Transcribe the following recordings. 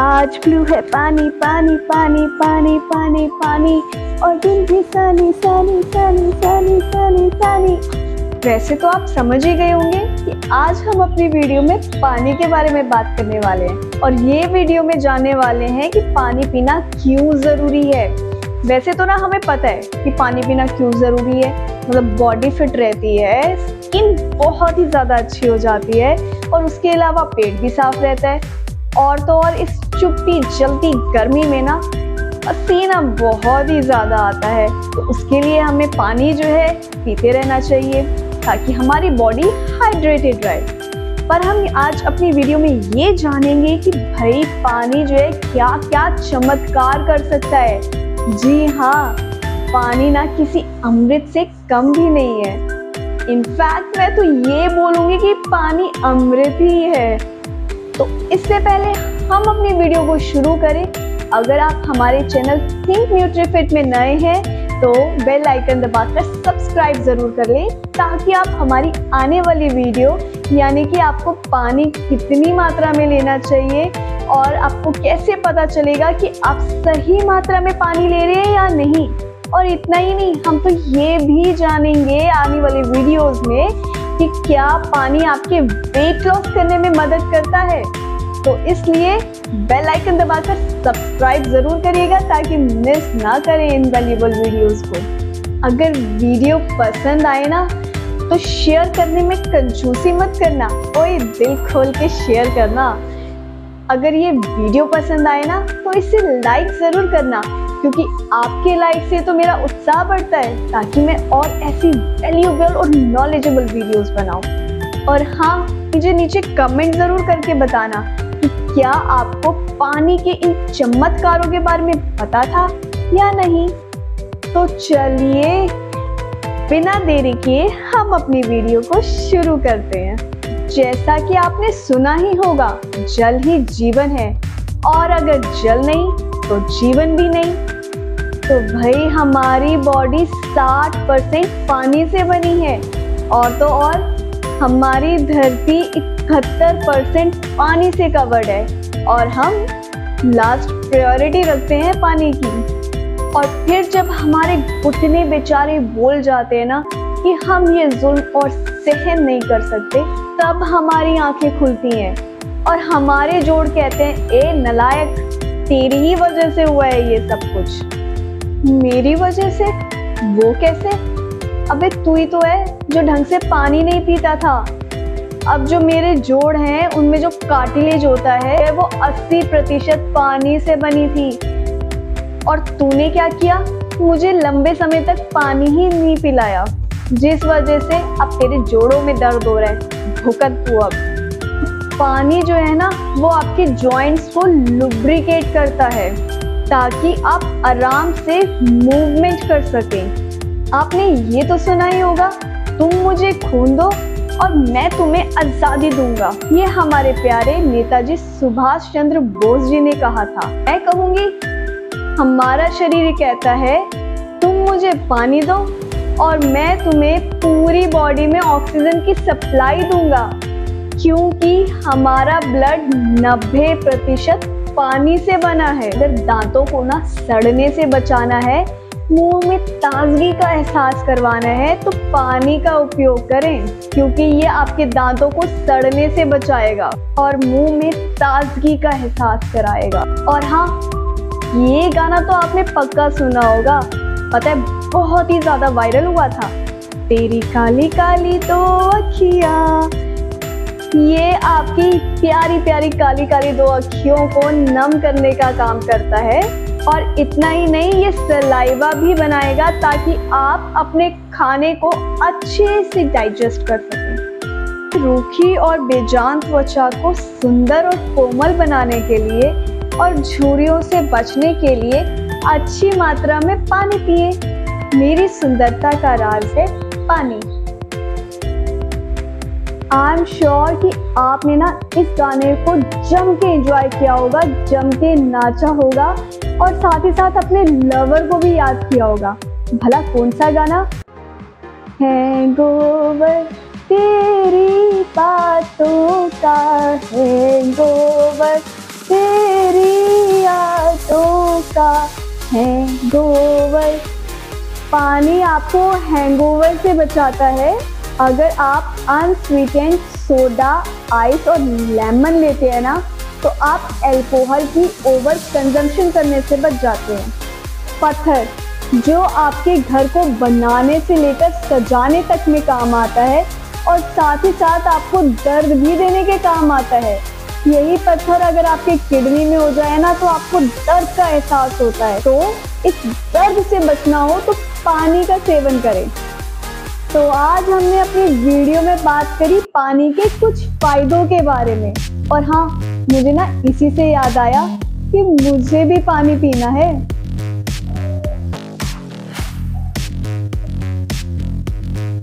आज फ्लू है पानी पानी पानी पानी पानी पानी और दिन भी सनी सनी सनी सनी सनी सनी। वैसे तो आप समझ ही गए होंगे कि आज हम अपनी वीडियो में पानी के बारे में बात करने वाले हैं और ये वीडियो में जानने वाले हैं कि पानी पीना क्यों ज़रूरी है। वैसे तो ना हमें पता है कि पानी पीना क्यों ज़रूरी है, मतलब बॉडी फिट रहती है, स्किन बहुत ही ज़्यादा अच्छी हो जाती है और उसके अलावा पेट भी साफ रहता है। और तो और इस चुपती जलती गर्मी में ना पसीना बहुत ही ज़्यादा आता है, तो उसके लिए हमें पानी जो है पीते रहना चाहिए ताकि हमारी बॉडी हाइड्रेटेड रहे। पर हम आज अपनी वीडियो में ये जानेंगे कि भाई पानी जो है क्या क्या चमत्कार कर सकता है। जी हाँ, पानी ना किसी अमृत से कम भी नहीं है। इनफैक्ट मैं तो ये बोलूँगी कि पानी अमृत ही है। तो इससे पहले हम अपनी वीडियो को शुरू करें, अगर आप हमारे चैनल थिंक न्यूट्रीफिट में नए हैं तो बेल आइकन दबाकर सब्सक्राइब ज़रूर कर लें ताकि आप हमारी आने वाली वीडियो यानी कि आपको पानी कितनी मात्रा में लेना चाहिए और आपको कैसे पता चलेगा कि आप सही मात्रा में पानी ले रहे हैं या नहीं। और इतना ही नहीं, हम तो ये भी जानेंगे आने वाले वीडियोस में कि क्या पानी आपके वेट लॉस करने में मदद करता है। तो इसलिए बेल आइकन दबाकर सब्सक्राइब ज़रूर करिएगा ताकि मिस ना करें इन वैल्यूबल वीडियोस को। अगर वीडियो पसंद आए ना तो शेयर करने में कंजूसी मत करना, ओए दिल खोल के शेयर करना। अगर ये वीडियो पसंद आए ना तो इसे लाइक ज़रूर करना क्योंकि आपके लाइक से तो मेरा उत्साह बढ़ता है ताकि मैं और ऐसी वैल्यूबल और नॉलेजेबल वीडियोज़ बनाऊँ। और हाँ, मुझे नीचे कमेंट ज़रूर करके बताना कि क्या आपको पानी के इन चमत्कारों के बारे में पता था या नहीं। तो चलिए बिना देरी किए हम अपनी वीडियो को शुरू करते हैं। जैसा कि आपने सुना ही होगा, जल ही जीवन है और अगर जल नहीं तो जीवन भी नहीं। तो भाई हमारी बॉडी 60% पानी से बनी है और तो और हमारी धरती 71% पानी से कवर्ड है और हम लास्ट प्रायोरिटी रखते हैं पानी की। और फिर जब हमारे घुटने बेचारे बोल जाते हैं ना कि हम ये जुल्म और सहन नहीं कर सकते, तब हमारी आंखें खुलती हैं और हमारे जोड़ कहते हैं, ए नलायक, तेरी ही वजह से हुआ है ये सब कुछ। मेरी वजह से? वो कैसे? अबे तू ही तो है जो ढंग से पानी नहीं पीता था। अब जो मेरे जोड़ हैं उनमें जो कार्टिलेज होता है वो 80% पानी से बनी थी और तूने क्या किया, मुझे लंबे समय तक पानी ही नहीं पिलाया, जिस वजह से अब तेरे जोड़ों में दर्द हो रहा है। भुकत तू अब। पानी जो है ना वो आपके जॉइंट्स को लुब्रिकेट करता है ताकि आप आराम से मूवमेंट कर सकें। आपने ये तो सुना ही होगा, तुम मुझे खून दो और मैं तुम्हें आज़ादी दूंगा, ये हमारे प्यारे नेताजी सुभाष चंद्र बोस जी ने कहा था। मैं कहूँगी हमारा शरीर कहता है तुम मुझे पानी दो और मैं तुम्हें पूरी बॉडी में ऑक्सीजन की सप्लाई दूंगा क्योंकि हमारा ब्लड 90% पानी से बना है। अगर दांतों को ना सड़ने से बचाना है, मुंह में ताजगी का एहसास करवाना है तो पानी का उपयोग करें क्योंकि ये आपके दांतों को सड़ने से बचाएगा और मुंह में ताजगी का एहसास कराएगा। और हाँ, ये गाना तो आपने पक्का सुना होगा, पता है बहुत ही ज्यादा वायरल हुआ था, तेरी काली काली दो अखिया। ये आपकी प्यारी प्यारी काली काली दो अखियों को नम करने का काम करता है और इतना ही नहीं, ये सलाइवा भी बनाएगा ताकि आप अपने खाने को अच्छे से डाइजेस्ट कर सकें। रूखी और बेजान त्वचा को सुंदर और कोमल बनाने के लिए और झुर्रियों से बचने के लिए अच्छी मात्रा में पानी पिए। मेरी सुंदरता का राज है पानी। आई एम श्योर कि आपने ना इस गाने को जम के एंजॉय किया होगा, जम के नाचा होगा और साथ ही साथ अपने लवर को भी याद किया होगा। भला कौन सा गाना है, गोबर तेरी बातों का है गोबर तेरी हैंगओवर। पानी आपको हैंगओवर से बचाता है। अगर आप अनस्वीटेंड सोडा, आइस और लेमन लेते हैं ना, तो आप अल्कोहल की ओवर कंजम्पशन करने से बच जाते हैं। पत्थर, जो आपके घर को बनाने से लेकर सजाने तक में काम आता है और साथ ही साथ आपको दर्द भी देने के काम आता है। यही पत्थर अगर आपके किडनी में हो जाए ना, तो आपको दर्द का एहसास होता है। तो इस दर्द से बचना हो तो पानी का सेवन करें। तो आज हमने अपनी वीडियो में बात करी पानी के कुछ फायदों के बारे में। और हाँ, मुझे ना इसी से याद आया कि मुझे भी पानी पीना है।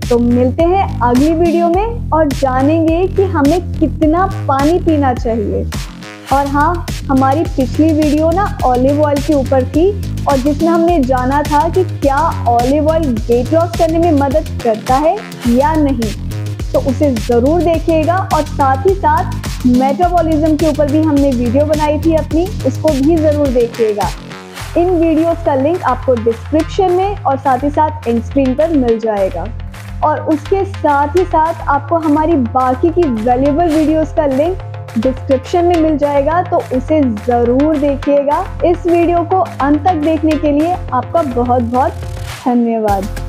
तो मिलते हैं अगली वीडियो में और जानेंगे कि हमें कितना पानी पीना चाहिए। और हाँ, हमारी पिछली वीडियो ना ऑलिव ऑयल के ऊपर थी और जिसमें हमने जाना था कि क्या ऑलिव ऑयल वेट लॉस करने में मदद करता है या नहीं, तो उसे ज़रूर देखिएगा। और साथ ही साथ मेटाबॉलिज्म के ऊपर भी हमने वीडियो बनाई थी अपनी, उसको भी ज़रूर देखिएगा। इन वीडियोज़ का लिंक आपको डिस्क्रिप्शन में और साथ ही साथ एंड स्क्रीन पर मिल जाएगा। और उसके साथ ही साथ आपको हमारी बाकी की वैल्यूएबल वीडियोस का लिंक डिस्क्रिप्शन में मिल जाएगा, तो उसे ज़रूर देखिएगा। इस वीडियो को अंत तक देखने के लिए आपका बहुत बहुत धन्यवाद।